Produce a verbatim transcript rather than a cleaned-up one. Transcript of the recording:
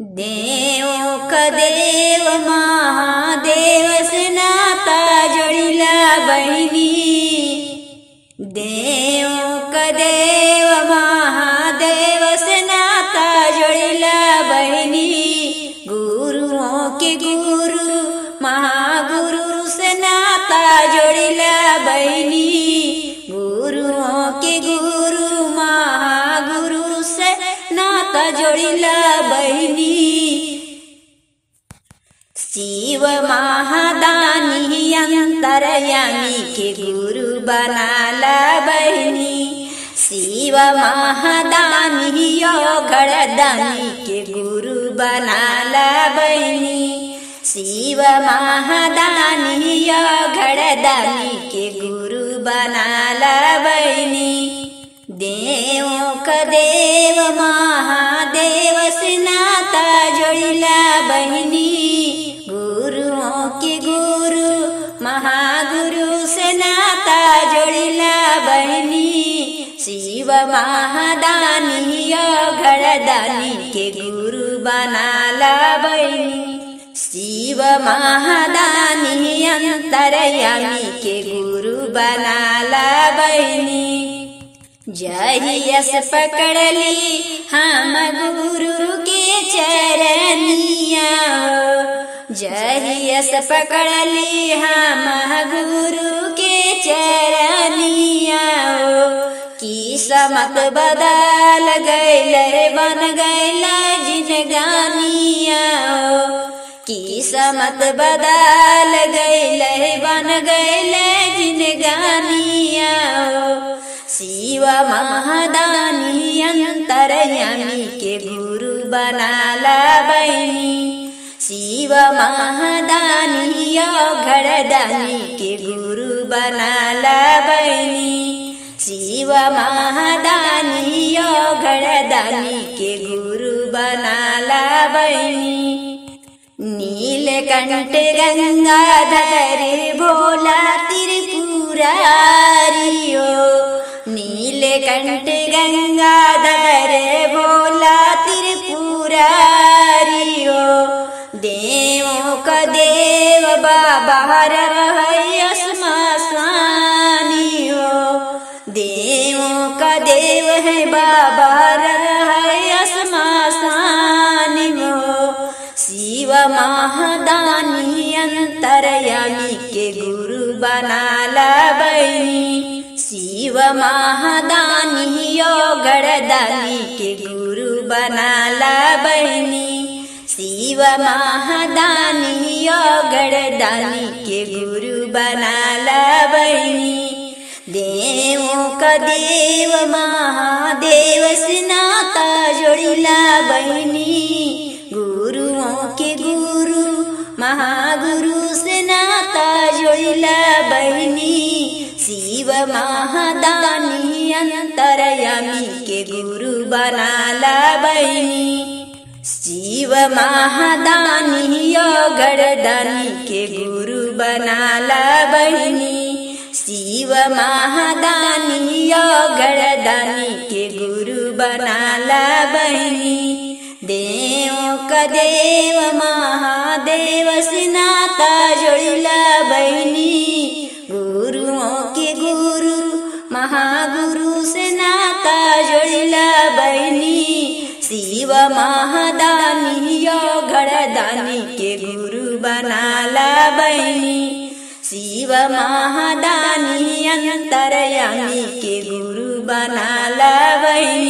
देवों का देव महादेव से नाता जोड़िला बहिनी, देवों का देव महादेव से नाता जोड़िला बहिनी। गुरुओं के गुरु महागुरु से नाता जोड़िला बहिनी, गुरुओं के गुरु महागुरु से नाता जोड़िला बहिनी। शिव महादानी अंतरयामी के गुरु बनाला बहिनी, शिव महादानी योगदानी के गुरु बनाला बहिनी, शिव महादानी योगदानी के गुरु बनाला बहिनी। देवों का देव महादेव से नाता जोड़िला बहिनी, शिव महादानी योगदानी के गुरु बनाला बहिनी, शिव महादानी अंतरयामी के गुरु बनाला बहिनी। जहिया से पकड़ली हम गुरु के चरनिया, जहिया से पकड़ली हम गुरु के चरनिया। किस्मत बदल गैले बन गैला जिनगानिया, किस्मत बदल गैले बन गैले जिनगानिया। शिव महादानी अंतरयामी के गुरु बनाला बहिनी, शिव महादानी योगदानी के गुरु बनाला बहिनी, शिव महादानी योगदानी के गुरु बनाला बहिनी। नीलकंठ गंगाधर भोला त्रिपुरारी हो, नीलकंठ गंगाधर भोला त्रिपुरारी हो। देवों का देव बाबा देव है बाबा रहय आसमान में। शिव महादानी अंतरयामी के गुरु बनाला बहिनी, शिव महादानी योगदानी के गुरु बनाला बहिनी, शिव महादानी योगदानी के गुरु बनाला बहिनी। देवों का देव महादेव से नाता जोड़िला बहिनी, गुरुओं के गुरु महागुरु से नाता जोड़िला बहिनी। शिव महादानी अंतरयामी के गुरु बनाला बहिनी, शिव महादानी योगदानी के गुरु बनाला बहिनी, शिव महादानी योगदानी के गुरु बनाला बहिनी। देवों का देव महादेव से नाता जोड़िला बहिनी, गुरुओं के गुरु महागुरु से नाता जोड़िला बहिनी। शिव महादानी योगदानी के गुरु बनाला बहिनी, शिव महादानी अंतरयामी के गुरु बनाला बहिनी।